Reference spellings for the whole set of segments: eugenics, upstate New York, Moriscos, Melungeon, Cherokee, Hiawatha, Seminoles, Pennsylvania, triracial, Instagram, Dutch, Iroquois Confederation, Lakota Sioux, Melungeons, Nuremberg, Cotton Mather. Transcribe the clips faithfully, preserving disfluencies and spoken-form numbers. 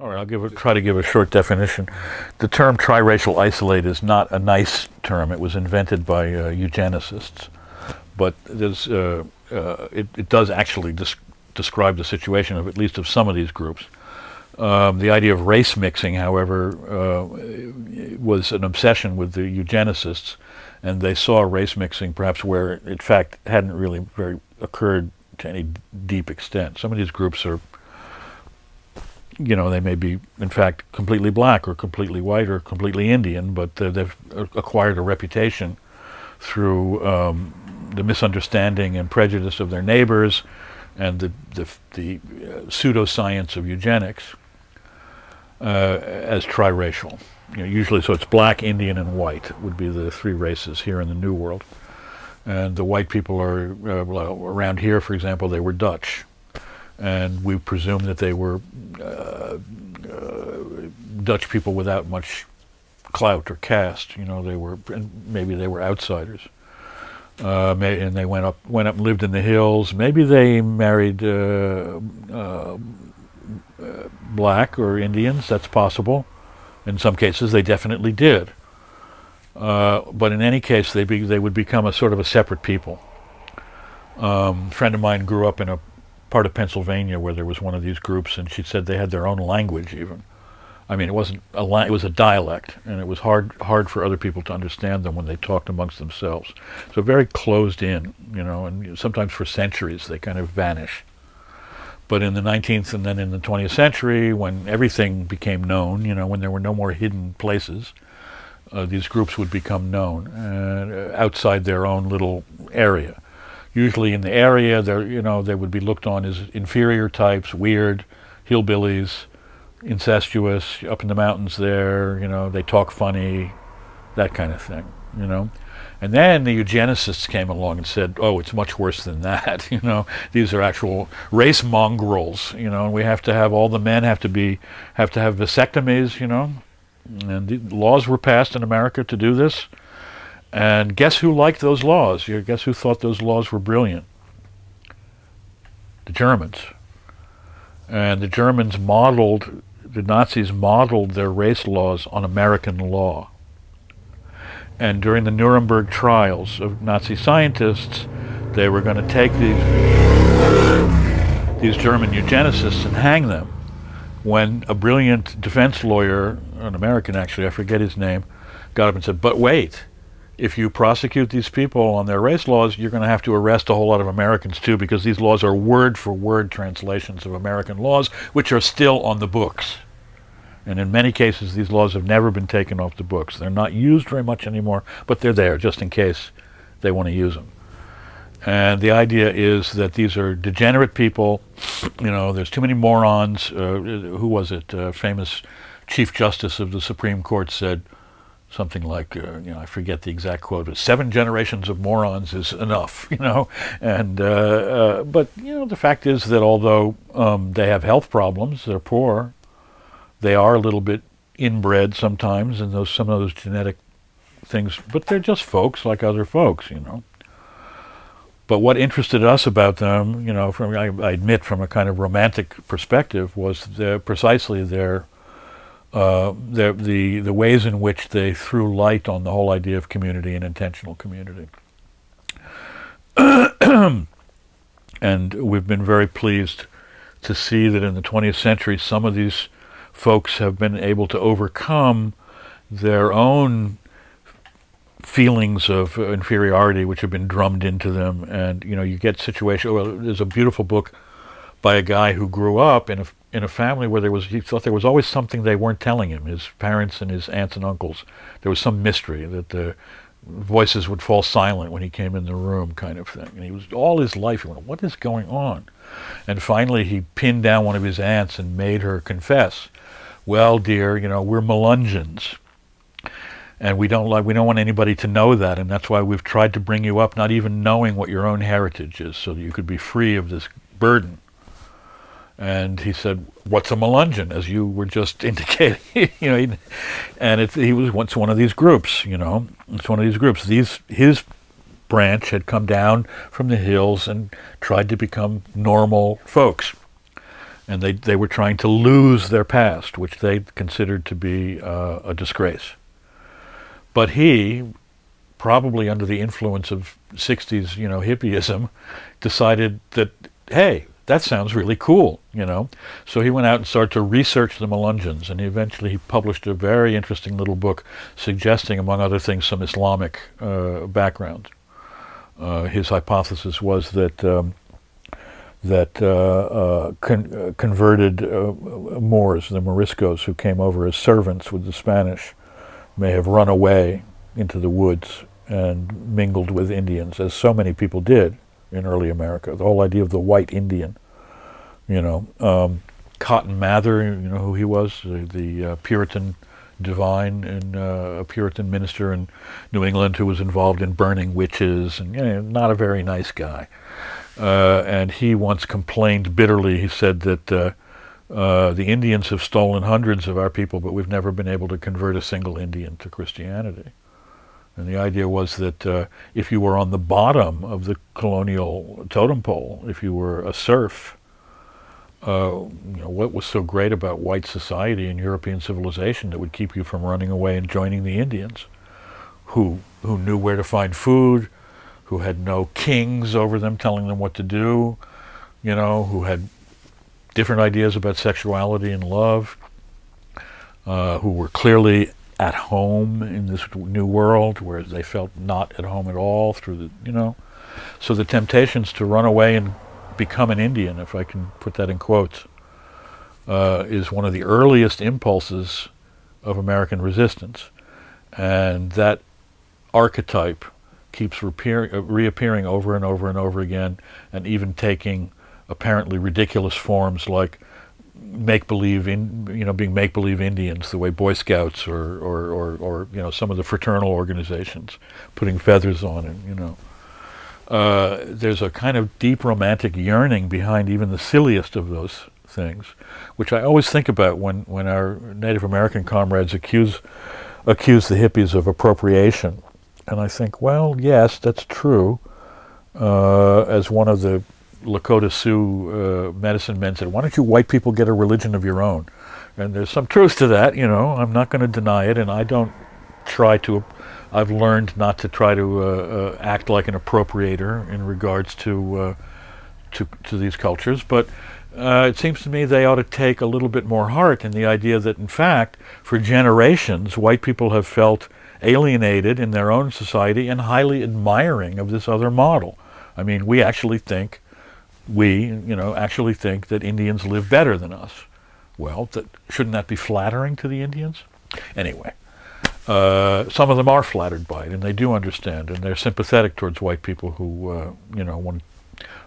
All right, I'll give a, try to give a short definition. The term triracial isolate is not a nice term. It was invented by uh, eugenicists, but there's, uh, uh, it, it does actually dis describe the situation of at least of some of these groups. Um, the idea of race mixing, however, uh, was an obsession with the eugenicists, and they saw race mixing perhaps where, in fact, hadn't really very occurred to any deep extent. Some of these groups are, you know, they may be, in fact, completely black or completely white or completely Indian, but uh, they've acquired a reputation through um, the misunderstanding and prejudice of their neighbors and the, the, the uh, pseudoscience of eugenics uh, as triracial. You know, usually, so it's black, Indian, and white would be the three races here in the New World. And the white people are, uh, around here, for example, they were Dutch. And we presume that they were uh, uh, Dutch people without much clout or caste. You know, they were, and maybe they were outsiders, uh, may, and they went up, went up and lived in the hills. Maybe they married uh, uh, black or Indians. That's possible. In some cases, they definitely did. Uh, but in any case, they be, they would become a sort of a separate people. Um, a friend of mine grew up in a part of Pennsylvania where there was one of these groups, and she said they had their own language even. I mean, it wasn't a la it was a dialect, and it was hard hard for other people to understand them when they talked amongst themselves. So very closed in, you know, and sometimes for centuries they kind of vanish. But in the nineteenth and then in the twentieth century, when everything became known, you know, when there were no more hidden places, uh, these groups would become known uh, outside their own little area. Usually in the area, they're, you know, they would be looked on as inferior types, weird, hillbillies, incestuous, up in the mountains there, you know, they talk funny, that kind of thing, you know. And then the eugenicists came along and said, oh, it's much worse than that, you know, these are actual race mongrels, you know, and we have to have, all the men have to be, have to have vasectomies, you know, and the laws were passed in America to do this. And guess who liked those laws? You guess who thought those laws were brilliant? The Germans. And the Germans modeled, the Nazis modeled their race laws on American law. And during the Nuremberg trials of Nazi scientists, they were going to take these, these German eugenicists and hang them. When a brilliant defense lawyer, an American actually, I forget his name, got up and said, but wait. If you prosecute these people on their race laws, you're going to have to arrest a whole lot of Americans too, because these laws are word-for-word translations of American laws, which are still on the books. And in many cases, these laws have never been taken off the books. They're not used very much anymore, but they're there just in case they want to use them. And the idea is that these are degenerate people. You know, there's too many morons. Uh, who was it? Uh, famous Chief Justice of the Supreme Court said, something like, uh, you know, I forget the exact quote, but seven generations of morons is enough, you know. And, uh, uh, but, you know, the fact is that although um, they have health problems, they're poor, they are a little bit inbred sometimes, and those, some of those genetic things, but they're just folks like other folks, you know. But what interested us about them, you know, from, I, I admit from a kind of romantic perspective, was the, precisely their Uh, the, the, the ways in which they threw light on the whole idea of community and intentional community. And we've been very pleased to see that in the twentieth century, some of these folks have been able to overcome their own feelings of inferiority, which have been drummed into them. And, you know, you get situations, well, there's a beautiful book by a guy who grew up in a in a family where there was, he thought there was always something they weren't telling him, his parents and his aunts and uncles. There was some mystery that the voices would fall silent when he came in the room, kind of thing. And he was, all his life, he went, what is going on? And finally he pinned down one of his aunts and made her confess, well, dear, you know, we're Melungeons. And we don't like, we don't want anybody to know that, and that's why we've tried to bring you up not even knowing what your own heritage is, so that you could be free of this burden. And he said, what's a Melungeon, as you were just indicating? You know, he, and it, he was once one of these groups, you know, it's one of these groups. These, his branch had come down from the hills and tried to become normal folks. and they, they were trying to lose their past, which they considered to be uh, a disgrace. But he, probably under the influence of sixties, you know, hippieism, decided that, hey, that sounds really cool, you know. So he went out and started to research the Melungeons, and he eventually he published a very interesting little book suggesting, among other things, some Islamic uh, background. Uh, his hypothesis was that um, that uh, uh, con uh, converted uh, Moors, the Moriscos, who came over as servants with the Spanish, may have run away into the woods and mingled with Indians, as so many people did in early America. The whole idea of the white Indian, you know. Um, Cotton Mather, you know who he was, the, the uh, Puritan divine and uh, a Puritan minister in New England who was involved in burning witches, and you know, not a very nice guy. Uh, and he once complained bitterly. He said that uh, uh, the Indians have stolen hundreds of our people, but we've never been able to convert a single Indian to Christianity. And the idea was that uh, if you were on the bottom of the colonial totem pole, if you were a serf, uh, you know, what was so great about white society and European civilization that would keep you from running away and joining the Indians, who, who knew where to find food, who had no kings over them telling them what to do, you know, who had different ideas about sexuality and love, uh, who were clearly at home in this new world, where they felt not at home at all through the, you know. So the temptations to run away and become an Indian, if I can put that in quotes, uh, is one of the earliest impulses of American resistance. And that archetype keeps reappear, uh, reappearing over and over and over again, and even taking apparently ridiculous forms like make-believe, in you know, being make-believe Indians, the way Boy Scouts or, or, or, or, you know, some of the fraternal organizations putting feathers on it, you know. Uh, there's a kind of deep romantic yearning behind even the silliest of those things, which I always think about when, when our Native American comrades accuse, accuse the hippies of appropriation. And I think, well, yes, that's true. Uh, as one of the Lakota Sioux uh, medicine men said, why don't you white people get a religion of your own? And there's some truth to that, you know. I'm not going to deny it, and I don't try to, I've learned not to try to uh, uh, act like an appropriator in regards to, uh, to, to these cultures, but uh, it seems to me they ought to take a little bit more heart in the idea that, in fact, for generations, white people have felt alienated in their own society and highly admiring of this other model. I mean, we actually think we, you know, actually think that Indians live better than us. Well, that, shouldn't that be flattering to the Indians? Anyway, uh, some of them are flattered by it, and they do understand, and they're sympathetic towards white people who, uh, you know, want,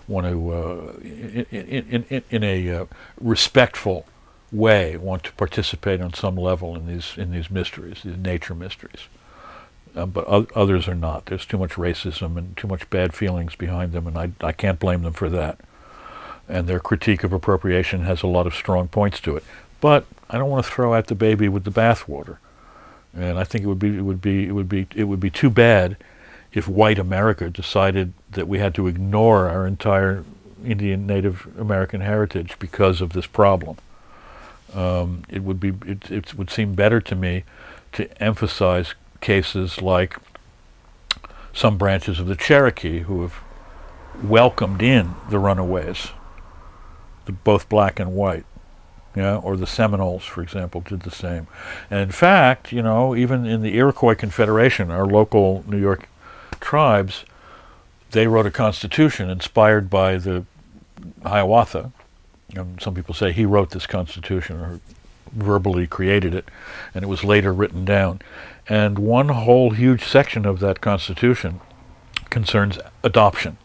want to, uh, in, in, in, in a uh, respectful way, want to participate on some level in these, in these mysteries, these nature mysteries. Um, but others are not. There's too much racism and too much bad feelings behind them, and I, I can't blame them for that. And their critique of appropriation has a lot of strong points to it. But I don't want to throw out the baby with the bathwater. And I think it would be it would be it would be it would be too bad if white America decided that we had to ignore our entire Indian Native American heritage because of this problem. Um, it would be it, it would seem better to me to emphasize cases like some branches of the Cherokee who have welcomed in the runaways, the, both black and white, yeah, or the Seminoles, for example, did the same. And in fact, you know, even in the Iroquois Confederation, our local New York tribes, they wrote a constitution inspired by the Hiawatha. And some people say he wrote this constitution or verbally created it, and it was later written down. And one whole huge section of that constitution concerns adoption,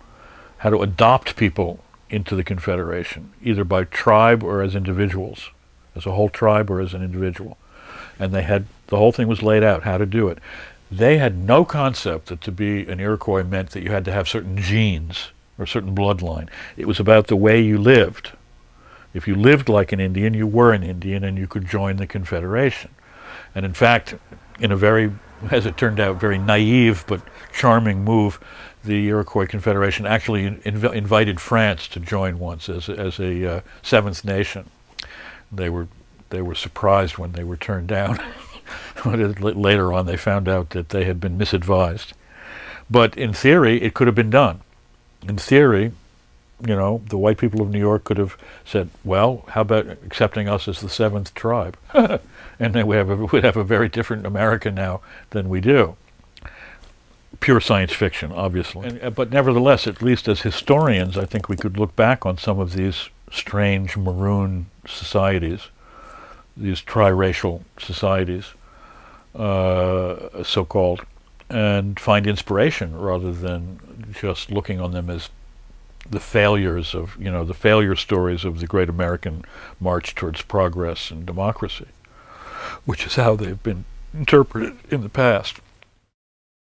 how to adopt people into the Confederation, either by tribe or as individuals, as a whole tribe or as an individual. And they had, the whole thing was laid out, how to do it. They had no concept that to be an Iroquois meant that you had to have certain genes or certain bloodline. It was about the way you lived. If you lived like an Indian, you were an Indian, and you could join the Confederation. And in fact, in a very as it turned out, very naive but charming move. The Iroquois Confederation actually inv invited France to join once as, as a uh, seventh nation. They were, they were surprised when they were turned down. Later on they found out that they had been misadvised. But in theory, it could have been done. In theory, you know, the white people of New York could have said, well, how about accepting us as the seventh tribe? And then we have a, we'd have a very different America now than we do. Pure science fiction, obviously. And, but nevertheless, at least as historians, I think we could look back on some of these strange maroon societies, these tri-racial societies, uh, so-called, and find inspiration rather than just looking on them as the failures of, you know, the failure stories of the great American march towards progress and democracy, which is how they've been interpreted in the past.